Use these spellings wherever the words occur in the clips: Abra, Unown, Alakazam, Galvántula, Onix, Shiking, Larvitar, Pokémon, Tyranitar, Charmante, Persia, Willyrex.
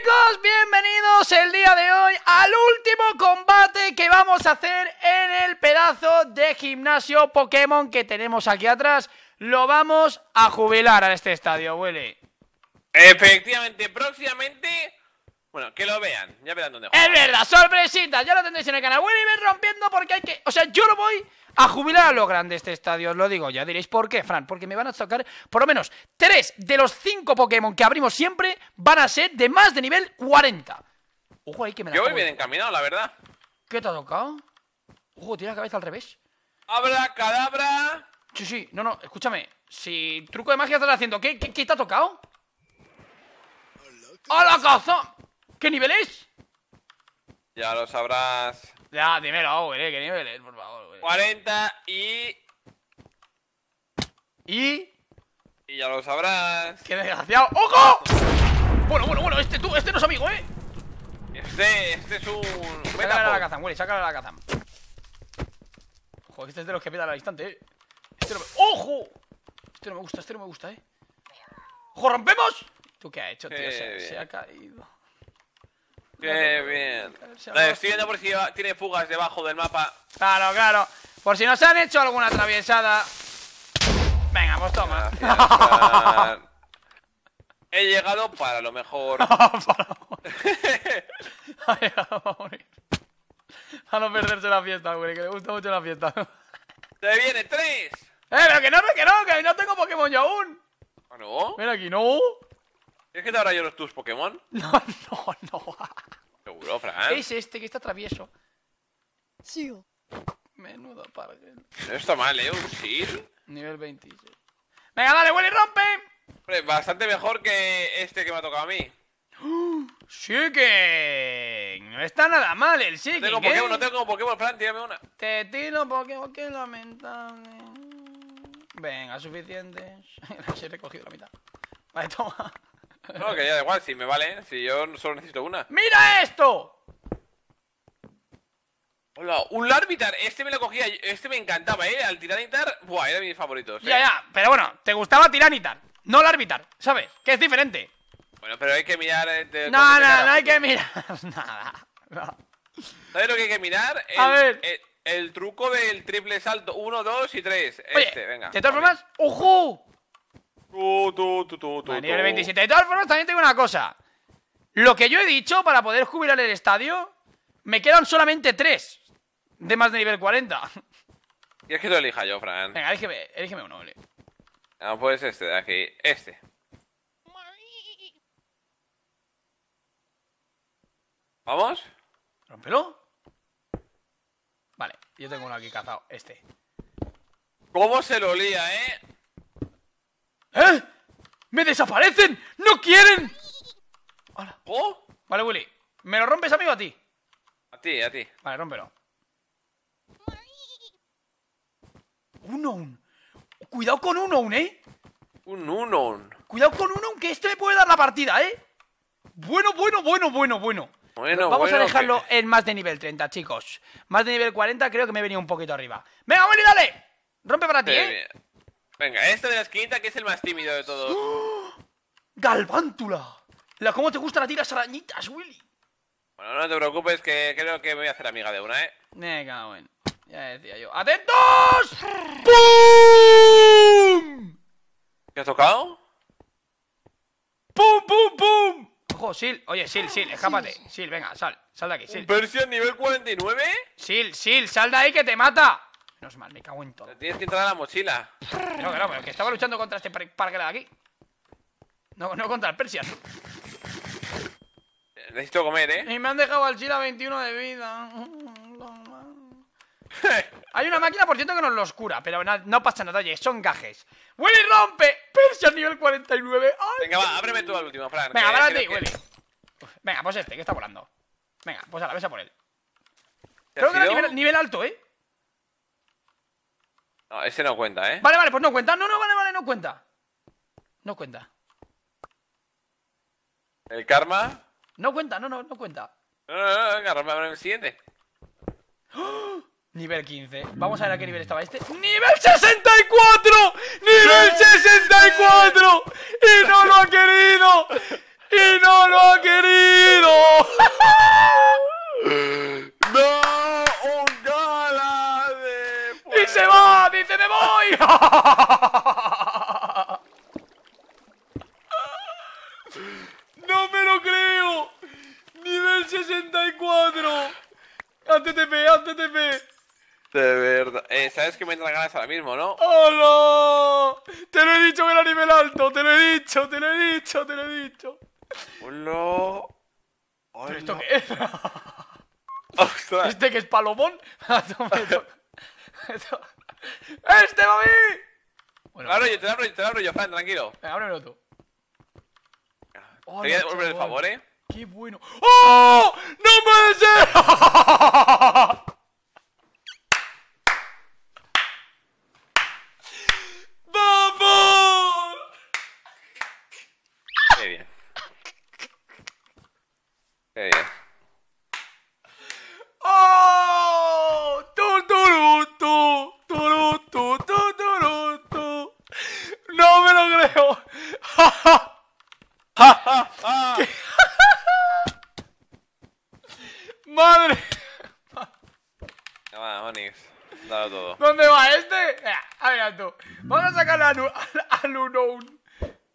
Chicos, bienvenidos el día de hoy al último combate que vamos a hacer en el pedazo de gimnasio Pokémon que tenemos aquí atrás. Lo vamos a jubilar a este estadio, Willy. Efectivamente, próximamente... Bueno, que lo vean, ya verán dónde juegan. Es verdad, sorpresita, ya lo tendréis en el canal. Willy, ven rompiendo porque hay que... O sea, yo lo voy a jubilar a lo grande este estadio, os lo digo. Ya diréis por qué, Fran, porque me van a tocar por lo menos 3 de los 5 Pokémon que abrimos siempre van a ser de más de nivel 40. Ojo ahí que me la... Yo voy bien encaminado, la verdad. ¿Qué te ha tocado? Ojo, tira la cabeza al revés. Abra, cadabra. Sí, sí, no, no, escúchame. Si truco de magia estás haciendo, ¿qué te ha tocado? ¡Alakazam! ¿Qué nivel es? Ya lo sabrás. Ya, dímelo, güey, ¿qué nivel es? Por favor, güey. 40 y... Y ya lo sabrás. ¡Qué desgraciado! ¡Ojo! Bueno, este no es amigo, ¿eh? Este es un... Sácale a Alakazam, güey, sácale a Alakazam. Ojo, este es de los que pedan al instante, ¿eh? Este no me... ¡Ojo! Este no me gusta, ¿eh? ¡Ojo, rompemos! ¿Tú qué has hecho, tío? Se ha caído. ¡Qué bien! La estoy viendo por si tiene fugas debajo del mapa. Claro, claro. Por si nos han hecho alguna atravesada. Venga, pues toma. Gracias, he llegado para lo mejor. A no perderse la fiesta, güey, que le gusta mucho la fiesta. ¡Se viene 3! Pero que no tengo Pokémon yo aún. ¿Ah, no? Mira aquí, ¿no? ¿Quieres que te ahora yo los tus Pokémon? No. Seguro, Fran. Es este que está travieso. Sí. Menudo parguel. No está mal, ¿eh? Un Seal. Nivel 26. Venga, dale, Willy, rompe. Bastante mejor que este que me ha tocado a mí. Shiking. No está nada mal el Shiking. No tengo Pokémon, Fran, tírame una. Te tiro Pokémon, qué lamentable. Venga, suficientes. He recogido la mitad. Vale, toma. No, que ya da igual, si me vale, si yo solo necesito una. ¡Mira esto! Hola, un Larvitar, este me lo cogía, este me encantaba, ¿eh? Al Tyranitar, buah, era de mis favoritos, ¿eh? Ya, pero bueno, te gustaba Tyranitar, no Larvitar, ¿sabes? Que es diferente. Bueno, pero hay que mirar... No hay que mirar nada. No. ¿Sabes lo que hay que mirar? A ver. El truco del triple salto, 1, 2 y 3. Este, venga. ¿De todas formas? ¡Ojo! A nivel 27. De todas formas, también tengo una cosa. Lo que yo he dicho para poder jubilar el estadio, me quedan solamente 3 de más de nivel 40. Y es que lo elija yo, Fran. Venga, elígeme uno, ole. Ah, pues este de aquí. Este. ¿Vamos? ¿Rompelo? Vale, yo tengo uno aquí cazado. Este. ¿Cómo se lo lía, eh? ¡Eh! ¡Me desaparecen! ¡No quieren! Hola. ¿Oh? Vale, Willy. ¿Me lo rompes, amigo, a ti? A ti. Vale, rómpelo. Unown. Cuidado con Unown, ¿eh? Un Unown. Cuidado con Unown, que este me puede dar la partida, ¿eh? Bueno. Vamos a dejarlo en más de nivel 30, chicos. Más de nivel 40 creo que me he venido un poquito arriba. ¡Venga, Willy, dale! Rompe para ti, ¿eh? Bien. Venga, este de la esquinita que es el más tímido de todos. ¡Oh! ¡Galvántula! ¿Cómo te gustan a ti las arañitas, Willy? Bueno, no te preocupes, que creo que me voy a hacer amiga de una, ¿eh? Venga, bueno. Ya decía yo. ¡Atentos! ¡Pum! ¿Qué has tocado? ¡Pum, pum, pum! Ojo, Sil. Oye, Sil, escápate. Sil, venga, sal de aquí, Sil. ¿Persia nivel 49? Sil, sal de ahí que te mata. Menos mal, me cago en todo. Te tienes que entrar a la mochila. No, pero que estaba luchando contra este parque de aquí. No contra el Persia. Necesito comer, ¿eh? Y me han dejado al Chila 21 de vida. Hay una máquina, por cierto, que nos los cura. Pero no pasa nada, oye, son gajes. ¡Willy, rompe! Persia nivel 49. ¡Ay! Venga, va, ábreme tú al último, Fran. Venga, para ti, Willy. Venga, pues este, que está volando. Venga, pues a la besa por él. Creo que era nivel alto, ¿eh? No, ese no cuenta, ¿eh? Vale, pues no cuenta. No, vale, no cuenta. No cuenta. ¿El karma? No cuenta, no cuenta. No, el siguiente. ¡Oh! Nivel 15. Vamos a ver a qué nivel estaba este. ¡Nivel 64! ¡Nivel 64! ¡Y no lo ha querido! sabes que me entran ganas ahora mismo, ¿no? ¡Oh, no! ¡Te lo he dicho que era nivel alto! ¡Te lo he dicho, te lo he dicho, te lo he dicho! ¡Hola! ¿Pero esto qué es? ¡Ostras! ¿Este que es Palomón? ¡Este, mami! Bueno, abro yo, te lo abro yo, Fran, tranquilo. Ábremelo tú. Te voy a devolver el favor, ¿eh? ¡Qué bueno! ¡Oh! ¡No puede ser! ¡Vamos! ¡Qué bien! ¡Qué bien! ¡Oh! ¡Tú! ¡No me lo creo! ¡Ja, ja! ¡Ja, ja! ¡Madre! Toma, Onix. Dalo todo. ¿Dónde va este? A ver, tú. Vamos a sacar al Unown.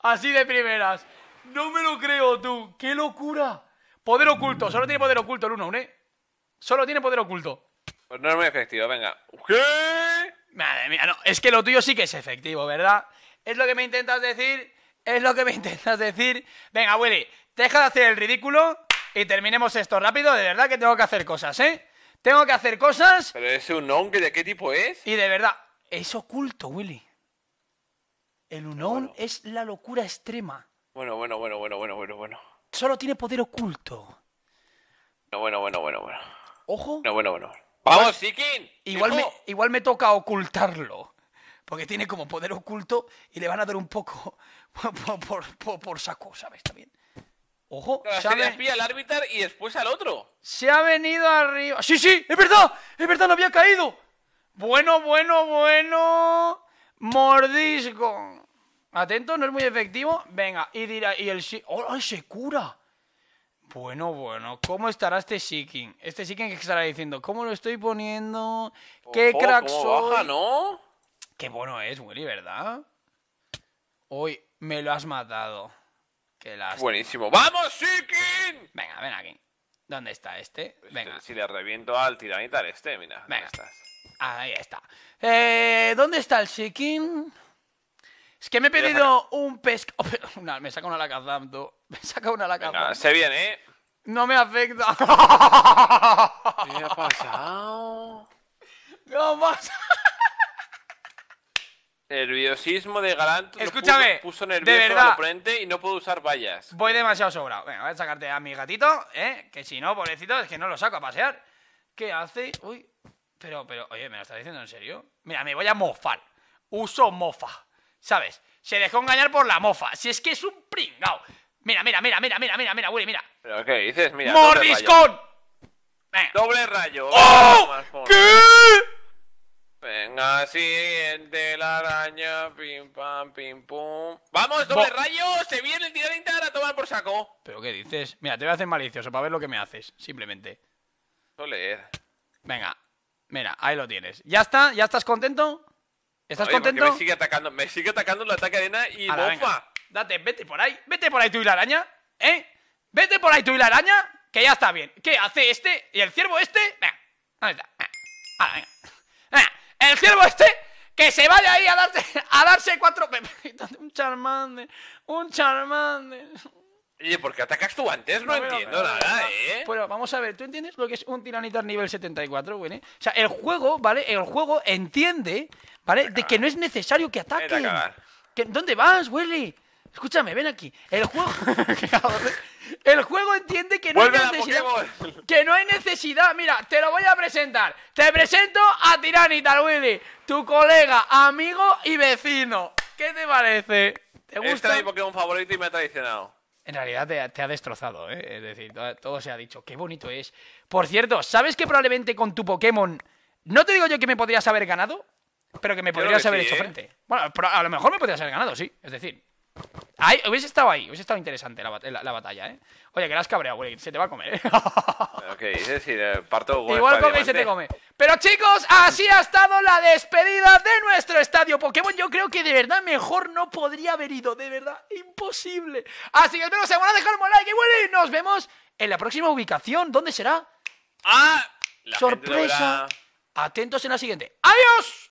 Así de primeras. No me lo creo, tú. ¡Qué locura! Poder oculto. Solo tiene poder oculto el Unown, ¿eh? Solo tiene poder oculto. Pues no es muy efectivo, venga. ¿Qué? Madre mía, no. Es que lo tuyo sí que es efectivo, ¿verdad? Es lo que me intentas decir. Es lo que me intentas decir. Venga, Willy, deja de hacer el ridículo y terminemos esto rápido. De verdad que tengo que hacer cosas, ¿eh? Tengo que hacer cosas. ¿Pero ese Unown de qué tipo es? Y de verdad, es oculto, Willy. El Unown es la locura extrema. Bueno. Solo tiene poder oculto. Bueno. Ojo. ¡Vamos, Shiking! Igual me toca ocultarlo. Porque tiene como poder oculto y le van a dar un poco por saco, ¿sabes? También. Ojo, se despía al Larvitar y después al otro. Se ha venido arriba. ¡Sí! ¡Es verdad! ¡No había caído! Bueno. Mordisco. Atento, no es muy efectivo. Venga, y dirá. Y el Shiking. ¡Oh, se cura! Bueno. ¿Cómo estará este Shiking? Este Shiking que estará diciendo. ¿Cómo lo estoy poniendo? ¡Qué crack soy! Baja, ¿no? Qué bueno es, Willy, ¿verdad? Hoy me lo has matado. Qué lástima. Buenísimo. ¡Vamos, Shiking! Venga, ven aquí. ¿Dónde está este? Venga. Si le reviento al Tyranitar este, mira. Venga. Estás. Ahí está. ¿Dónde está el Shiking? Es que me he pedido un pesca... Oh, no, me saca una Alakazam, tú. Me saca una Alakazam. Se viene, ¿eh? No me afecta. ¿Qué ha pasado? No pasa. Nerviosismo de Galvántula. Escúchame, puso nervioso de verdad, al oponente y no puedo usar vallas. Voy demasiado sobrado. Venga, voy a sacarte a mi gatito, ¿eh? Que si no, pobrecito, es que no lo saco a pasear. ¿Qué hace? Uy, pero, oye, ¿me lo estás diciendo en serio? Mira, me voy a mofar. Uso mofa, ¿sabes? Se dejó engañar por la mofa. Si es que es un pringao. Mira, Willy, mira. ¿Pero qué dices? Mira. ¡Mordiscón! Venga. Doble rayo. ¡Oh! ¿Qué? Venga, siguiente, la araña, pim, pam, pim, pum. ¡Vamos, doble rayo! ¡Se viene el Tyranitar a tomar por saco! ¿Pero qué dices? Mira, te voy a hacer malicioso para ver lo que me haces, simplemente. Soler. Venga, mira, ahí lo tienes. ¿Ya está? ¿Ya estás contento? ¿Estás contento? Me sigue atacando el ataque de arena y mofa. Date, vete por ahí tú y la araña, ¿eh? Vete por ahí tú y la araña, que ya está bien. ¿Qué hace este? ¿Y el ciervo este? Venga, ahí está. Ahora, venga. El ciervo este, que se vaya ahí a darse cuatro pepitas. Un Charmante. Oye, ¿por qué atacas tú antes? No entiendo nada. Bueno, vamos a ver, ¿tú entiendes lo que es un Tyranitar nivel 74, güey? O sea, el juego, ¿vale? El juego entiende, ¿vale? De que no es necesario que ataquen. ¿Dónde vas, Willy? Escúchame, ven aquí. El juego entiende que no hay necesidad. Que no hay necesidad. Mira, te lo voy a presentar. Te presento a Tyranitar, Willy. Tu colega, amigo y vecino. ¿Qué te parece? ¿Te gusta? Este es mi Pokémon favorito y me ha traicionado. En realidad te ha destrozado, ¿eh? Es decir, todo se ha dicho. Qué bonito es. Por cierto, ¿sabes que probablemente con tu Pokémon... No te digo yo que me podrías haber ganado, pero que me podrías haber hecho frente. Bueno, pero a lo mejor me podrías haber ganado, sí. Es decir... Hubiese estado interesante la batalla, ¿eh? Oye, que la has cabreado, güey, se te va a comer, ¿eh? Ok, parto huevos. Igual come y se te come. Pero chicos, así ha estado la despedida de nuestro estadio Pokémon. Yo creo que de verdad mejor no podría haber ido, de verdad, imposible. Así que espero que se van a dejar un like y bueno, nos vemos en la próxima ubicación. ¿Dónde será? ¡Ah! ¡Sorpresa! Atentos en la siguiente. ¡Adiós!